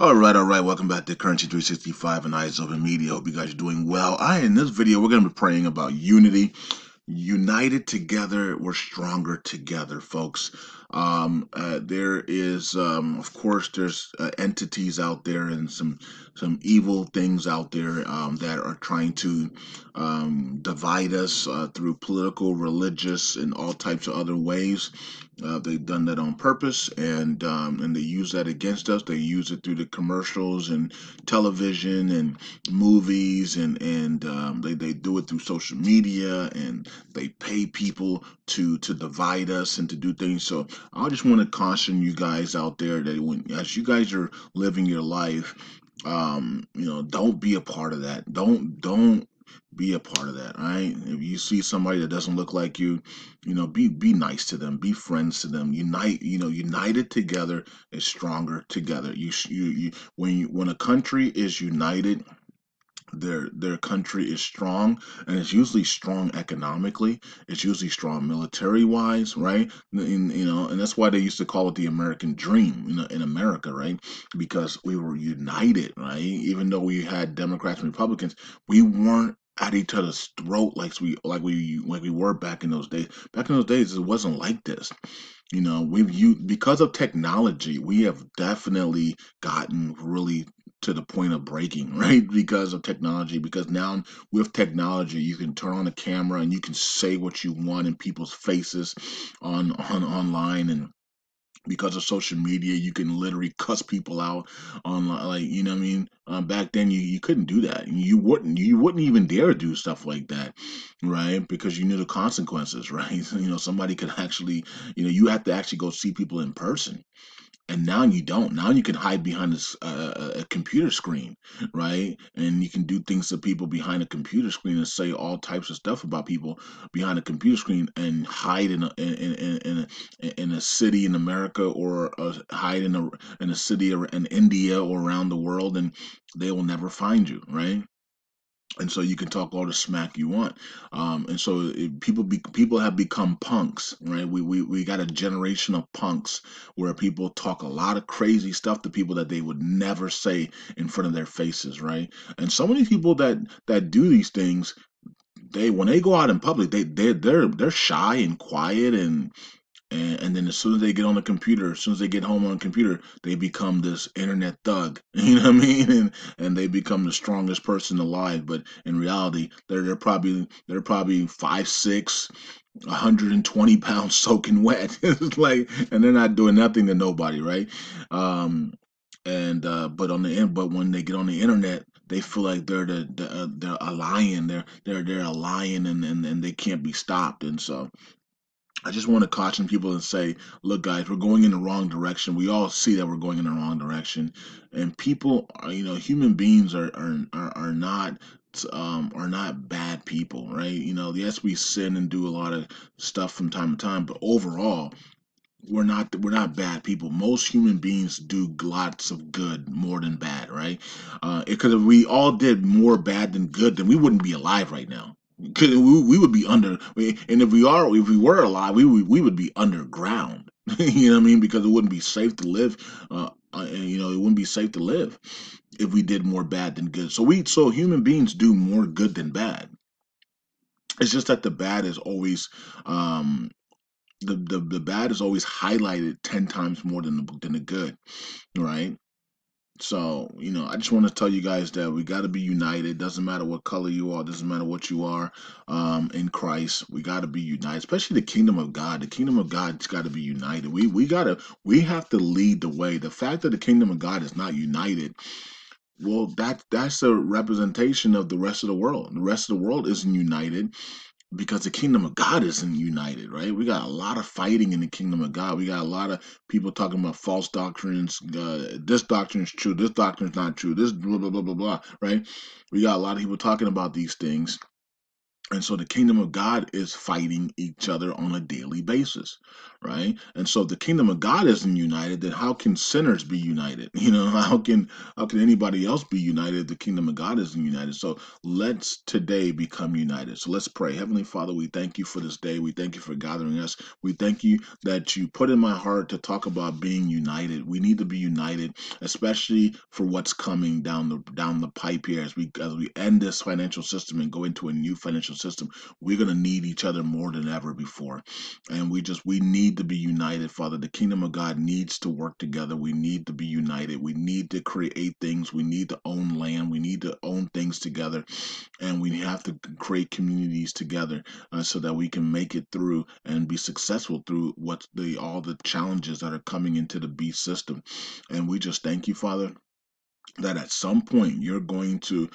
All right. Welcome back to Currency 365 and Eyes Open Media. Hope you guys are doing well. In this video, we're going to be praying about unity. United together, we're stronger together, folks. There is, of course, there's entities out there and some evil things out there that are trying to divide us through political, religious, and all types of other ways. They've done that on purpose, and they use that against us. They use it through the commercials and television and movies, and they do it through social media, and they pay people to divide us and to do things. So I just want to caution you guys out there that as you guys are living your life, don't be a part of that. Don't be a part of that, all right? If you see somebody that doesn't look like you, be nice to them, be friends to them. United together is stronger together. When a country is united, their country is strong, and it's usually strong economically. It's usually strong military wise, right? And that's why they used to call it the American dream, in America, right? Because we were united, right? Even though we had Democrats and Republicans, we weren't at each other's throat like we were back in those days. Back in those days, it wasn't like this. Because of technology, we have definitely gotten really to the point of breaking, right? Because of technology, because now with technology, you can turn on the camera and you can say what you want in people's faces on online, and because of social media, you can literally cuss people out online. Back then you couldn't do that. You wouldn't even dare do stuff like that, right? Because you knew the consequences, right? Somebody could actually, you have to actually go see people in person. And now you don't. Now you can hide behind a computer screen, right? And you can do things to people behind a computer screen and say all types of stuff about people behind a computer screen, and hide in a city in America, or hide in a city in India or around the world, and they will never find you, right? And so you can talk all the smack you want, and so people have become punks, right? We got a generation of punks where people talk a lot of crazy stuff to people that they would never say in front of their faces, right? And so many people that do these things, when they go out in public, they're shy and quiet, and then as soon as they get on the computer, as soon as they get home on the computer, they become this internet thug, and they become the strongest person alive. But in reality, they're probably 5'6", 120 pounds soaking wet. It's like, and they're not doing nothing to nobody, right? But when they get on the internet, they feel like they're a lion. They're a lion, and they can't be stopped. And so I just want to caution people and say, look, guys, we're going in the wrong direction. We all see that we're going in the wrong direction, and people, human beings are not. Are not bad people, right? Yes, we sin and do a lot of stuff from time to time, but overall, we're not bad people. Most human beings do lots of good, more than bad, right? Because if we all did more bad than good, then we wouldn't be alive right now. Because we would be under, and if we were alive, we would be underground. Because it wouldn't be safe to live. It wouldn't be safe to live if we did more bad than good. So human beings do more good than bad. It's just that the bad is always the bad is always highlighted 10 times more than the good, right? So, I just want to tell you guys that we got to be united. It doesn't matter what color you are. It doesn't matter what you are in Christ. We got to be united, especially the kingdom of God. The kingdom of God's got to be united. We have to lead the way. The fact that the kingdom of God is not united, well, that's a representation of the rest of the world. The rest of the world isn't united because the kingdom of God isn't united, right? We got a lot of fighting in the kingdom of God. We got a lot of people talking about false doctrines. This doctrine is true. This doctrine is not true. This blah, blah, blah, blah, blah, right? We got a lot of people talking about these things. And so the kingdom of God is fighting each other on a daily basis, right? And so if the kingdom of God isn't united, then how can sinners be united? You know, how can anybody else be united if the kingdom of God isn't united? So let's today become united. So let's pray. Heavenly Father, we thank you for this day. We thank you for gathering us. We thank you that you put in my heart to talk about being united. We need to be united, especially for what's coming down the pipe here. As we end this financial system and go into a new financial system, we're going to need each other more than ever before. And we need to be united, Father. The kingdom of God needs to work together. We need to be united. We need to create things. We need to own land. We need to own things together. And we have to create communities together so that we can make it through and be successful through all the challenges that are coming into the beast system. And we just thank you, Father, that at some point you're going to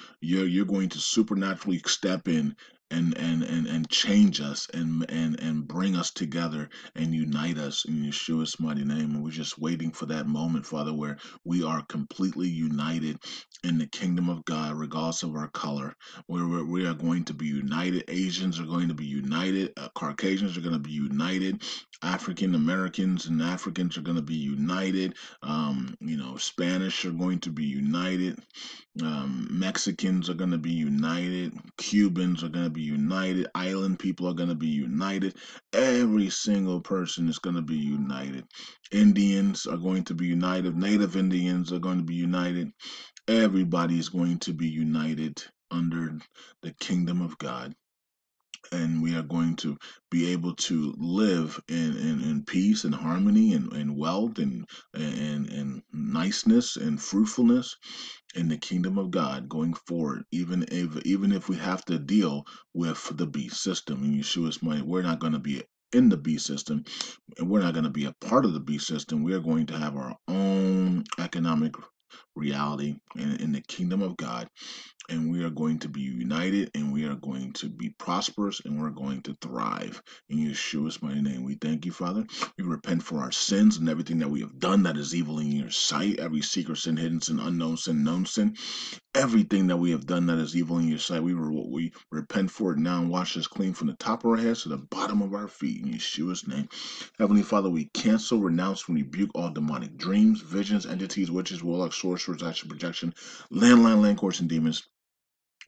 supernaturally step in and change us and bring us together and unite us in Yeshua's mighty name. And we're just waiting for that moment, Father, where we are completely united in the kingdom of God, regardless of our color. We are going to be united. Asians are going to be united. Caucasians are going to be united. African Americans and Africans are going to be united. Spanish are going to be united. Mexicans are going to be united. Cubans are going to be united. Island people are going to be united. Every single person is going to be united. Indians are going to be united. Native Indians are going to be united. Everybody is going to be united under the kingdom of God. And we are going to be able to live in peace and harmony and wealth and niceness and fruitfulness in the kingdom of God going forward, even if we have to deal with the beast system. In Yeshua's mighty, we're not going to be in the beast system, and we're not going to be a part of the beast system. We are going to have our own economic reality in the kingdom of God, and we are going to be united, and we are going to be prosperous, and we're going to thrive in Yeshua's mighty name. We thank you, Father. We repent for our sins and everything that we have done that is evil in your sight, every secret sin, hidden sin, unknown sin, known sin, everything that we have done that is evil in your sight. We repent for it now and wash us clean from the top of our heads to the bottom of our feet in Yeshua's name. Heavenly Father, we cancel, renounce, and rebuke all demonic dreams, visions, entities, witches, warlocks, sorcerers, action, projection, landline, land courts, and demons.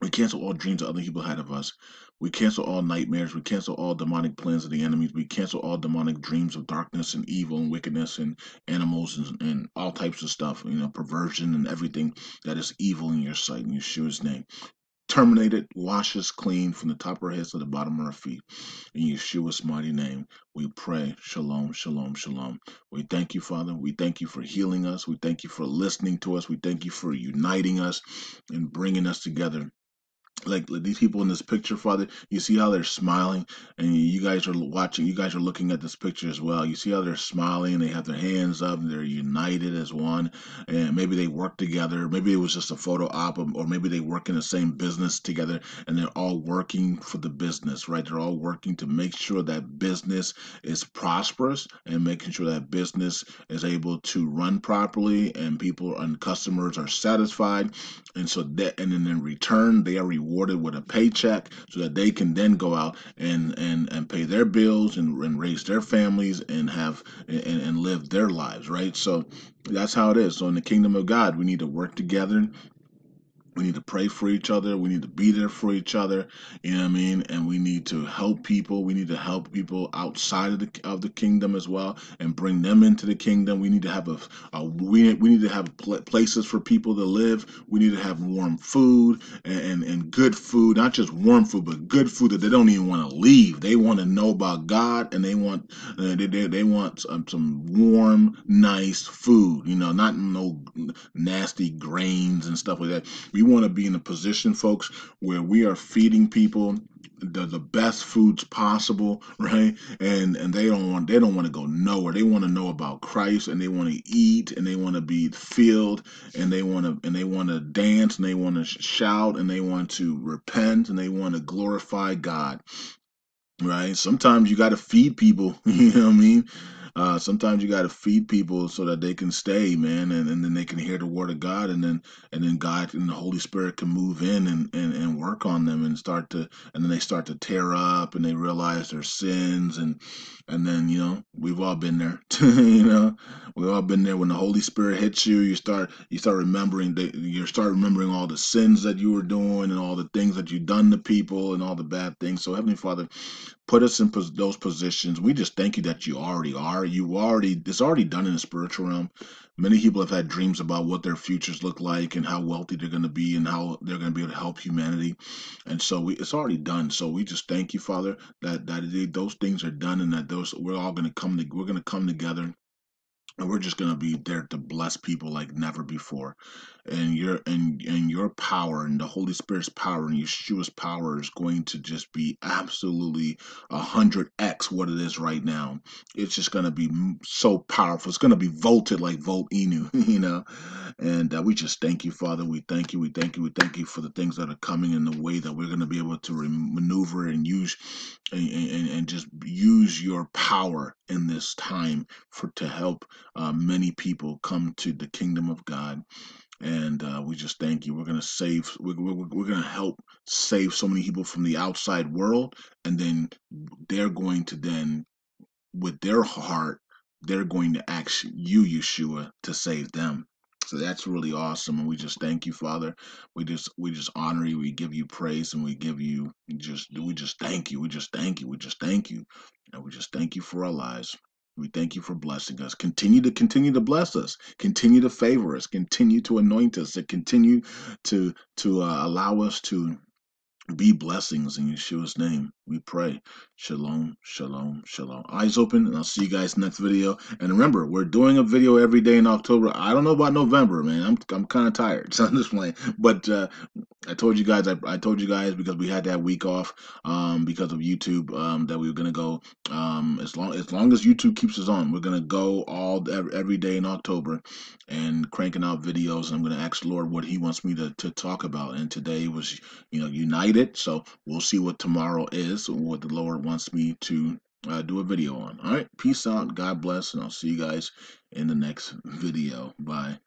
We cancel all dreams that other people had of us. We cancel all nightmares. We cancel all demonic plans of the enemies. We cancel all demonic dreams of darkness and evil and wickedness and animals and all types of stuff, perversion and everything that is evil in your sight, in Yeshua's name. Terminate it. Wash us clean from the top of our heads to the bottom of our feet. In Yeshua's mighty name, we pray. Shalom, shalom, shalom. We thank you, Father. We thank you for healing us. We thank you for listening to us. We thank you for uniting us and bringing us together. Like these people in this picture, Father, you see how they're smiling, and you guys are watching, you guys are looking at this picture as well. You see how they're smiling, and they have their hands up, and they're united as one, and maybe they work together. Maybe it was just a photo op, or maybe they work in the same business together, and they're all working for the business, right? They're all working to make sure that business is prosperous and making sure that business is able to run properly, and people and customers are satisfied, and so that, and then in return, they are rewarded with a paycheck so that they can then go out and pay their bills and raise their families and have and live their lives, right? So that's how it is. So in the kingdom of God, we need to work together. We need to pray for each other. We need to be there for each other. You know what I mean? And we need to help people. We need to help people outside of the kingdom as well, and bring them into the kingdom. We need to have we need to have places for people to live. We need to have warm food and good food, not just warm food, but good food that they don't even want to leave. They want to know about God, and they want some warm, nice food. Not no nasty grains and stuff like that. We want to be in a position, folks, where we are feeding people the best foods possible, right? And they don't want to go nowhere. They want to know about Christ, and they want to eat, and they want to be filled, and they want to dance, and they want to shout, and they want to repent, and they want to glorify God, right? Sometimes you got to feed people, you know what I mean? Sometimes you got to feed people so that they can stay, man, and then they can hear the word of God, and then God and the Holy Spirit can move in and work on them and and then they start to tear up and they realize their sins, and then, you know, we've all been there. You know, we've all been there. When the Holy Spirit hits you, you start remembering all the sins that you were doing and all the things that you've done to people and all the bad things. So Heavenly Father, put us in those positions. We just thank you that you already are. It's already done in the spiritual realm. Many people have had dreams about what their futures look like and how wealthy they're going to be and how they're going to be able to help humanity. And so it's already done. So we just thank you, Father, that those things are done, and that we're going to come together. And we're just going to be there to bless people like never before. And your power and the Holy Spirit's power and Yeshua's power is going to just be absolutely 100x what it is right now. It's just going to be so powerful. It's going to be volted like Volt Inu, you know. And we just thank you, Father. We thank you. We thank you. We thank you for the things that are coming in the way that we're going to be able to maneuver and use and just use your power in this time to help many people come to the kingdom of God. And we just thank you. We're going to save. We're going to help save so many people from the outside world, and then they're going to with their heart, they're going to ask you, Yeshua, to save them. So that's really awesome, and we just thank you, Father. We just honor you. We give you praise, and we just thank you. We just thank you. We just thank you, and we just thank you for our lives. We thank you for blessing us. Continue to bless us. Continue to favor us. Continue to anoint us. And continue to allow us to be blessings in Yeshua's name. We pray. Shalom, shalom, shalom. Eyes open, and I'll see you guys next video. And remember, we're doing a video every day in October. I don't know about November, man. I'm kind of tired. So I'm just playing. But I told you guys because we had that week off because of YouTube that we were gonna go as long as YouTube keeps us on. We're gonna go every day in October and cranking out videos. And I'm gonna ask the Lord what He wants me to talk about. And today was, you know, United. So we'll see what tomorrow is, what the Lord wants me to do a video on. All right, peace out. God bless, and I'll see you guys in the next video. Bye.